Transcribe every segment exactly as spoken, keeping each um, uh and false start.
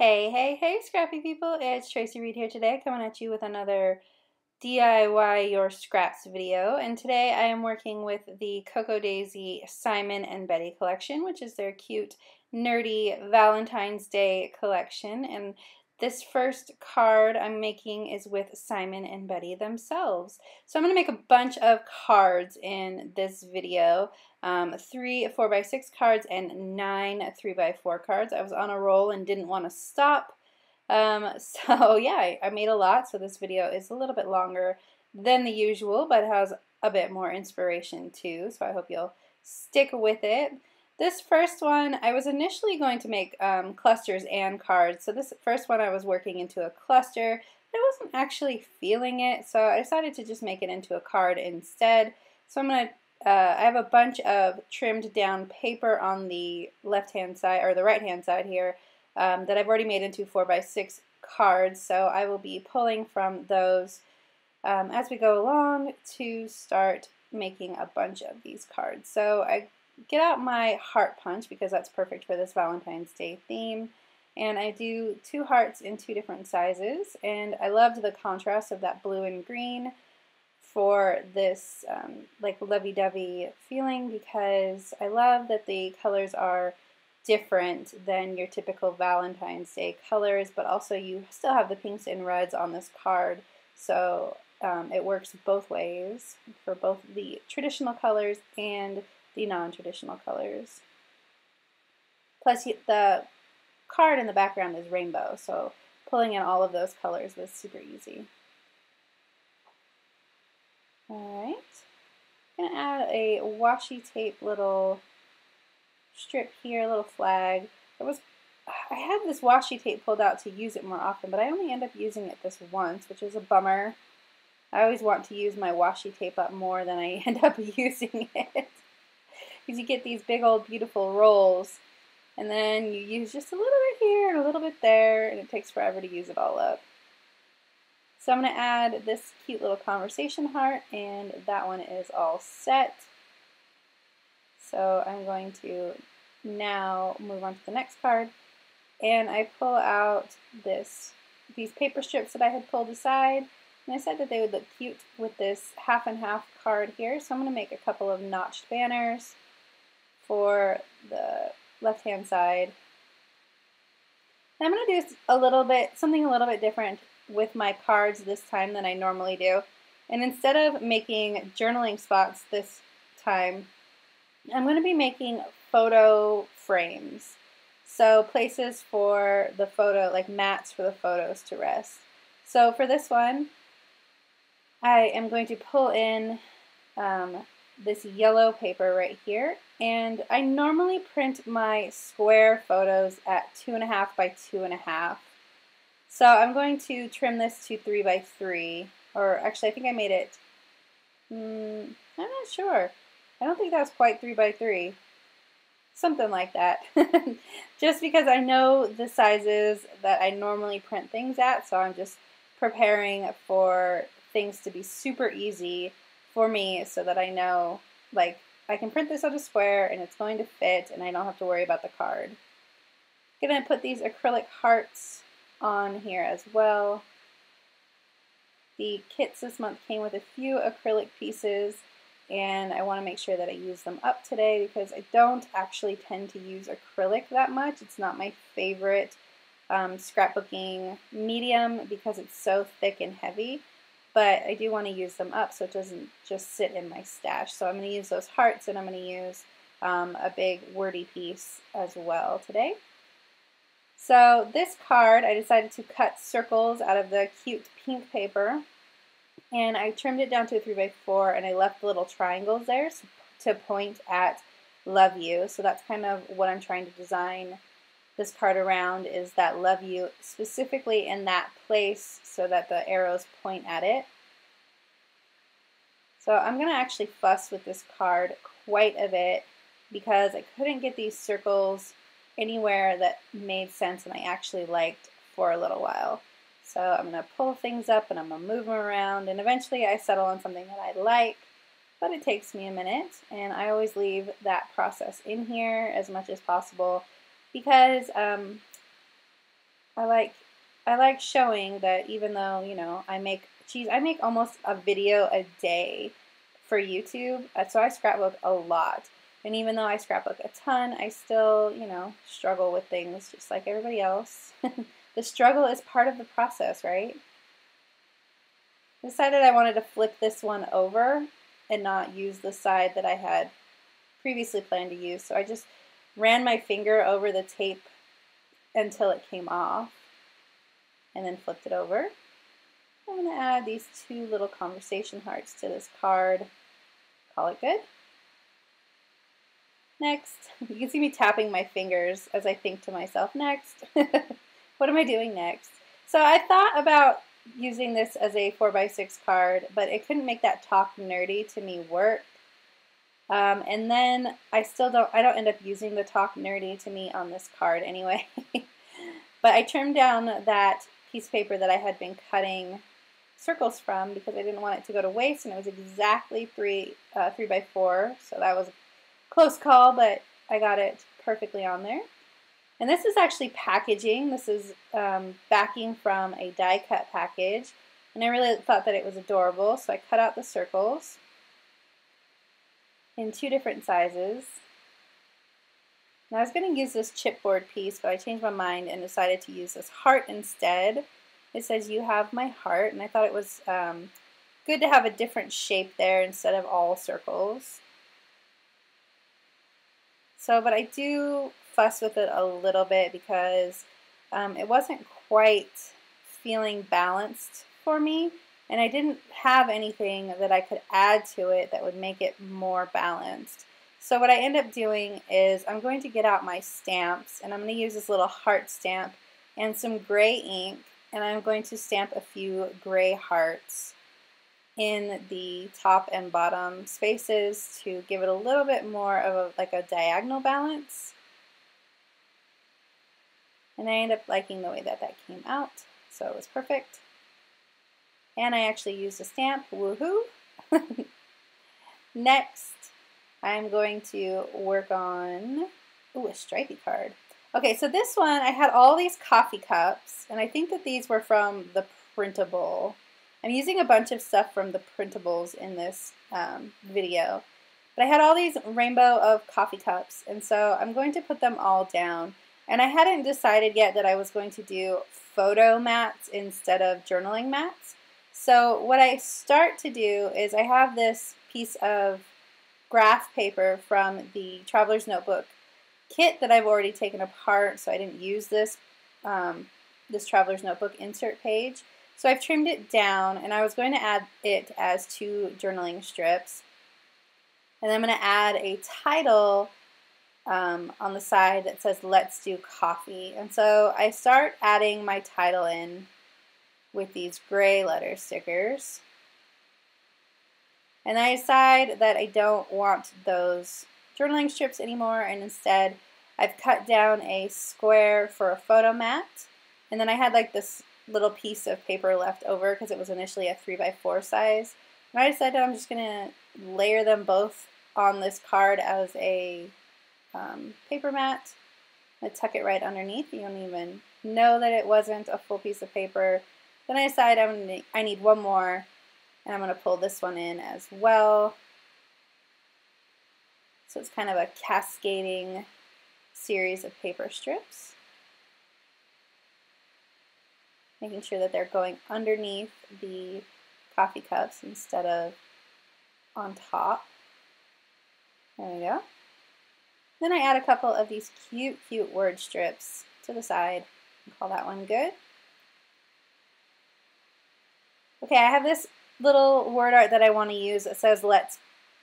Hey, hey, hey, scrappy people, it's Traci Reed here today, coming at you with another D I Y Your Scraps video, and today I am working with the Cocoa Daisy Simon and Betty collection, which is their cute, nerdy Valentine's Day collection, and this first card I'm making is with Simon and Betty themselves. So I'm going to make a bunch of cards in this video. Um, three four by six cards and nine three by four cards. I was on a roll and didn't want to stop. Um, so yeah, I, I made a lot. So this video is a little bit longer than the usual, but has a bit more inspiration too. So I hope you'll stick with it. This first one, I was initially going to make um, clusters and cards. So this first one I was working into a cluster, but I wasn't actually feeling it, so I decided to just make it into a card instead. So I'm gonna, uh, I have a bunch of trimmed down paper on the left-hand side, or the right-hand side here, um, that I've already made into four by six cards. So I will be pulling from those um, as we go along to start making a bunch of these cards. So I get out my heart punch because that's perfect for this Valentine's Day theme, and I do two hearts in two different sizes, and I loved the contrast of that blue and green for this um, like lovey-dovey feeling, because I love that the colors are different than your typical Valentine's Day colors, but also you still have the pinks and reds on this card, so um, it works both ways for both the traditional colors and the non-traditional colors. Plus the card in the background is rainbow, so pulling in all of those colors was super easy. Alright, I'm going to add a washi tape little strip here, a little flag. It was, I had this washi tape pulled out to use it more often, but I only end up using it this once, which is a bummer. I always want to use my washi tape up more than I end up using it. Because you get these big old beautiful rolls, and then you use just a little bit here and a little bit there, and it takes forever to use it all up. So I'm going to add this cute little conversation heart, and that one is all set. So I'm going to now move on to the next card, and I pull out this these paper strips that I had pulled aside, and I said that they would look cute with this half and half card here. So I'm going to make a couple of notched banners for the left-hand side. And I'm going to do a little bit, something a little bit different with my cards this time than I normally do. And instead of making journaling spots this time, I'm going to be making photo frames. So places for the photo, like mats for the photos to rest. So for this one, I am going to pull in um, this yellow paper right here, and I normally print my square photos at two and a half by two and a half. So I'm going to trim this to three by three, or actually I think I made it, mm, I'm not sure. I don't think that's quite three by three, something like that. Just because I know the sizes that I normally print things at, so I'm just preparing for things to be super easy for me so that I know, like, I can print this out a square and it's going to fit and I don't have to worry about the card. I'm going to put these acrylic hearts on here as well. The kits this month came with a few acrylic pieces, and I want to make sure that I use them up today because I don't actually tend to use acrylic that much. It's not my favorite um, scrapbooking medium because it's so thick and heavy. But I do want to use them up so it doesn't just sit in my stash. So I'm going to use those hearts, and I'm going to use um, a big wordy piece as well today. So this card, I decided to cut circles out of the cute pink paper, and I trimmed it down to a three by four, and I left little triangles there to point at love you. So that's kind of what I'm trying to design this card around, is that love you specifically in that place so that the arrows point at it. So I'm going to actually fuss with this card quite a bit because I couldn't get these circles anywhere that made sense and I actually liked for a little while. So I'm going to pull things up and I'm going to move them around, and eventually I settle on something that I like, but it takes me a minute, and I always leave that process in here as much as possible. Because um, I like I like showing that even though, you know, I make cheese, I make almost a video a day for YouTube, so I scrapbook a lot. And even though I scrapbook a ton, I still, you know, struggle with things just like everybody else. The struggle is part of the process, right? I decided I wanted to flip this one over and not use the side that I had previously planned to use. So I just ran my finger over the tape until it came off and then flipped it over. I'm going to add these two little conversation hearts to this card. Call it good. Next. You can see me tapping my fingers as I think to myself, next. What am I doing next? So I thought about using this as a four by six card, but it couldn't make that talk nerdy to me work. Um, and then I still don't, I don't end up using the talk nerdy to me on this card anyway. But I trimmed down that piece of paper that I had been cutting circles from because I didn't want it to go to waste, and it was exactly three, uh, three by four, so that was a close call, but I got it perfectly on there. And this is actually packaging. This is um, backing from a die cut package, and I really thought that it was adorable, so I cut out the circles in two different sizes. Now I was going to use this chipboard piece, but I changed my mind and decided to use this heart instead. It says, "You have my heart," and I thought it was um, good to have a different shape there instead of all circles. So, but I do fuss with it a little bit because um, it wasn't quite feeling balanced for me, and I didn't have anything that I could add to it that would make it more balanced. So what I end up doing is I'm going to get out my stamps, and I'm going to use this little heart stamp and some gray ink, and I'm going to stamp a few gray hearts in the top and bottom spaces to give it a little bit more of a, like a diagonal balance. And I end up liking the way that that came out, so it was perfect. And I actually used a stamp, woohoo! Next, I'm going to work on, ooh, a stripey card. Okay, so this one, I had all these coffee cups, and I think that these were from the printable. I'm using a bunch of stuff from the printables in this um, video. But I had all these rainbow of coffee cups, and so I'm going to put them all down. And I hadn't decided yet that I was going to do photo mats instead of journaling mats. So what I start to do is I have this piece of graph paper from the Traveler's Notebook kit that I've already taken apart, so I didn't use this um, this Traveler's Notebook insert page. So I've trimmed it down, and I was going to add it as two journaling strips, and I'm going to add a title um, on the side that says "Let's do coffee." And so I start adding my title in with these gray letter stickers. And I decide that I don't want those journaling strips anymore, and instead I've cut down a square for a photo mat. And then I had like this little piece of paper left over because it was initially a three by four size. And I decided I'm just going to layer them both on this card as a um, paper mat. I tuck it right underneath. You don't even know that it wasn't a full piece of paper. Then I decide I'm gonna, I need one more. And I'm going to pull this one in as well. So it's kind of a cascading series of paper strips. Making sure that they're going underneath the coffee cups instead of on top. There we go. Then I add a couple of these cute, cute word strips to the side. Call that one good. Okay, I have this little word art that I want to use. It says let's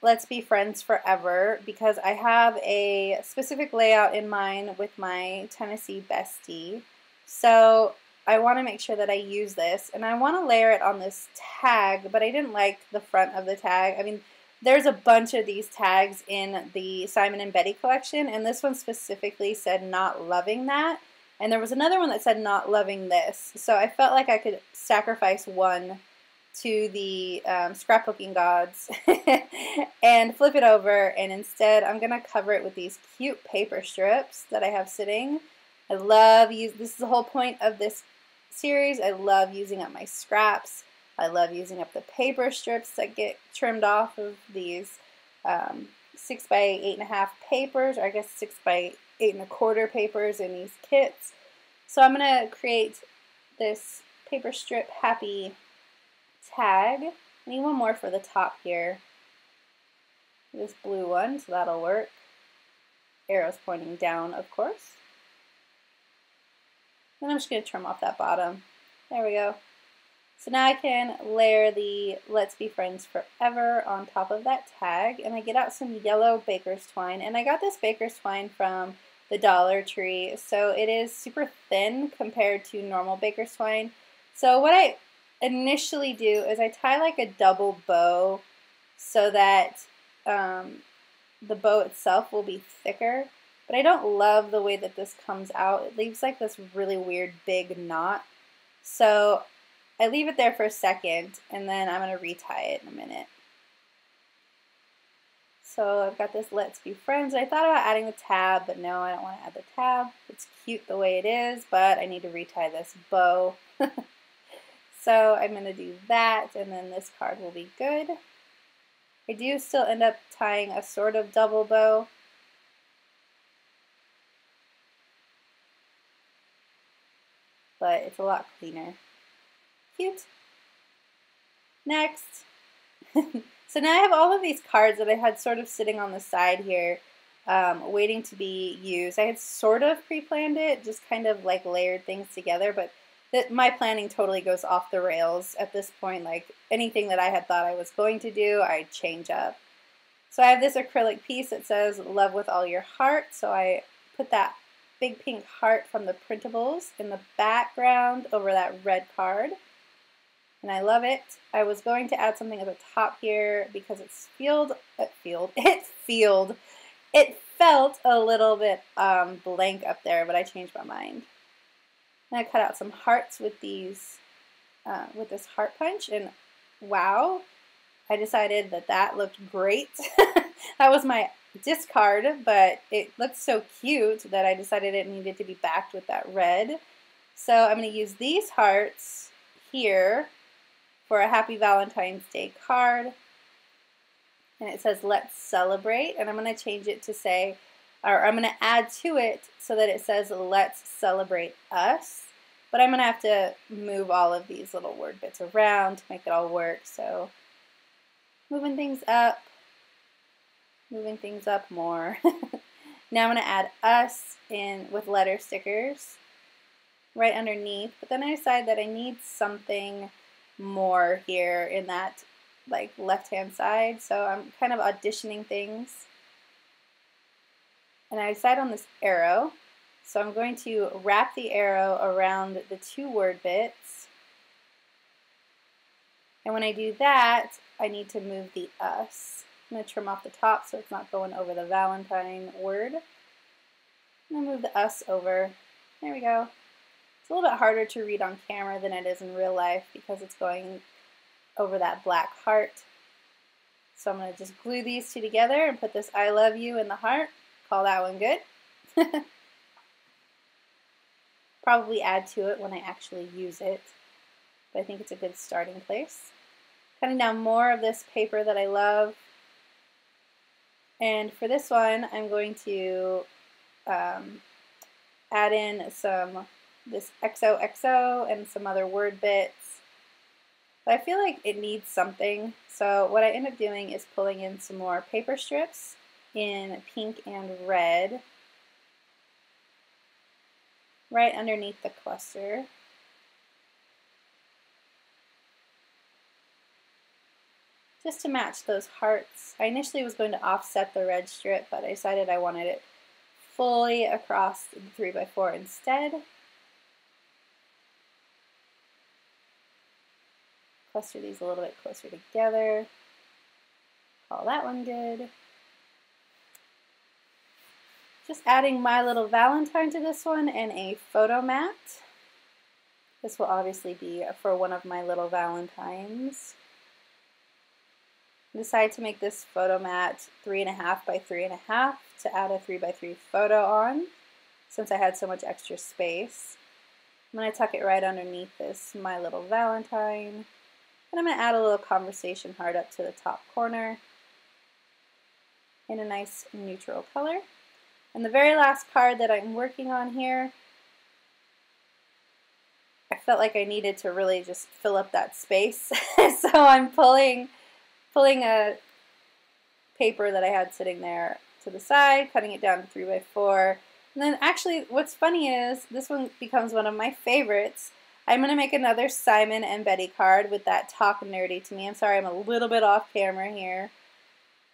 let's be friends forever, because I have a specific layout in mind with my Tennessee bestie, so I want to make sure that I use this, and I want to layer it on this tag, but I didn't like the front of the tag. I mean, there's a bunch of these tags in the Simon and Betty collection, and this one specifically said not loving that, and there was another one that said not loving this, so I felt like I could sacrifice one to the um, scrapbooking gods and flip it over, and instead I'm gonna cover it with these cute paper strips that I have sitting, I love use. This is the whole point of this series. I love using up my scraps. I love using up the paper strips that get trimmed off of these um, six by eight and a half papers, or I guess six by eight and a quarter papers in these kits. So I'm gonna create this paper strip happy tag. I need one more for the top here. This blue one, so that'll work. Arrows pointing down, of course. Then I'm just gonna trim off that bottom. There we go. So now I can layer the Let's Be Friends Forever on top of that tag, and I get out some yellow baker's twine, and I got this baker's twine from the Dollar Tree, so it is super thin compared to normal baker's twine. So what I initially do is I tie like a double bow so that um, the bow itself will be thicker, but I don't love the way that this comes out. It leaves like this really weird big knot. So I leave it there for a second, and then I'm going to retie it in a minute. So I've got this Let's Be Friends. I thought about adding the tab, but no, I don't want to add the tab. It's cute the way it is, but I need to retie this bow. So I'm going to do that, and then this card will be good. I do still end up tying a sort of double bow. But it's a lot cleaner. Cute. Next. So now I have all of these cards that I had sort of sitting on the side here, um, waiting to be used. I had sort of pre-planned it, just kind of like layered things together, but that my planning totally goes off the rails at this point. Like anything that I had thought I was going to do, I change up. So I have this acrylic piece that says "Love with all your heart," so I put that big pink heart from the printables in the background over that red card. And I love it. I was going to add something at the top here because it's field, uh, field, it field, it felt a little bit um, blank up there, but I changed my mind. And I cut out some hearts with these, uh, with this heart punch, and wow, I decided that that looked great. That was my discard, but it looked so cute that I decided it needed to be backed with that red. So I'm going to use these hearts here for a Happy Valentine's Day card, and it says "Let's Celebrate," and I'm going to change it to say, or I'm going to add to it so that it says "Let's Celebrate Us," but I'm going to have to move all of these little word bits around to make it all work, so moving things up, moving things up more. Now I'm going to add "us" in with letter stickers right underneath, but then I decide that I need something more here in that like left-hand side, so I'm kind of auditioning things. And I decide on this arrow, so I'm going to wrap the arrow around the two word bits. And when I do that, I need to move the "us." I'm going to trim off the top so it's not going over the Valentine word. I'm going to move the "us" over. There we go. It's a little bit harder to read on camera than it is in real life because it's going over that black heart. So I'm going to just glue these two together and put this "I love you" in the heart. Call that one good. Probably add to it when I actually use it, but I think it's a good starting place. Cutting down more of this paper that I love, and for this one I'm going to um, add in some this X O X O and some other word bits, but I feel like it needs something, so what I end up doing is pulling in some more paper strips in pink and red right underneath the cluster. Just to match those hearts. I initially was going to offset the red strip, but I decided I wanted it fully across the three by four instead. Cluster these a little bit closer together. Call that one good. Just adding my little Valentine to this one and a photo mat. This will obviously be for one of my little Valentines. I decide to make this photo mat three and a half by three and a half to add a three by three photo on. since I had so much extra space. I'm going to tuck it right underneath this My Little Valentine. And I'm going to add a little conversation heart up to the top corner in a nice neutral color. And the very last card that I'm working on here, I felt like I needed to really just fill up that space. So I'm pulling, pulling a paper that I had sitting there to the side, cutting it down to three by four. And then actually what's funny is this one becomes one of my favorites. I'm going to make another Simon and Betty card with that Talk Nerdy to Me. I'm sorry, I'm a little bit off camera here.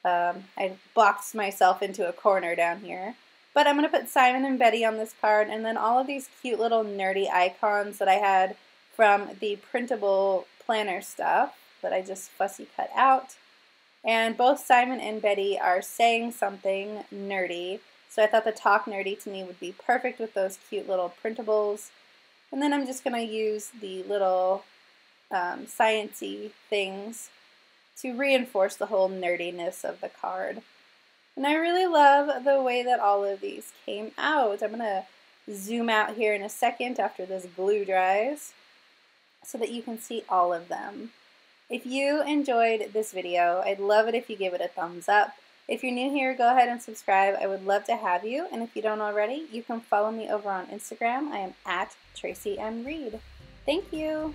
Um, I boxed myself into a corner down here. But I'm going to put Simon and Betty on this card, and then all of these cute little nerdy icons that I had from the printable planner stuff that I just fussy cut out. And both Simon and Betty are saying something nerdy, so I thought the Talk Nerdy to Me would be perfect with those cute little printables. And then I'm just going to use the little um, science-y things to reinforce the whole nerdiness of the card. And I really love the way that all of these came out. I'm going to zoom out here in a second after this glue dries so that you can see all of them. If you enjoyed this video, I'd love it if you give it a thumbs up. If you're new here, go ahead and subscribe. I would love to have you. And if you don't already, you can follow me over on Instagram. I am at Traci M Reed. Thank you.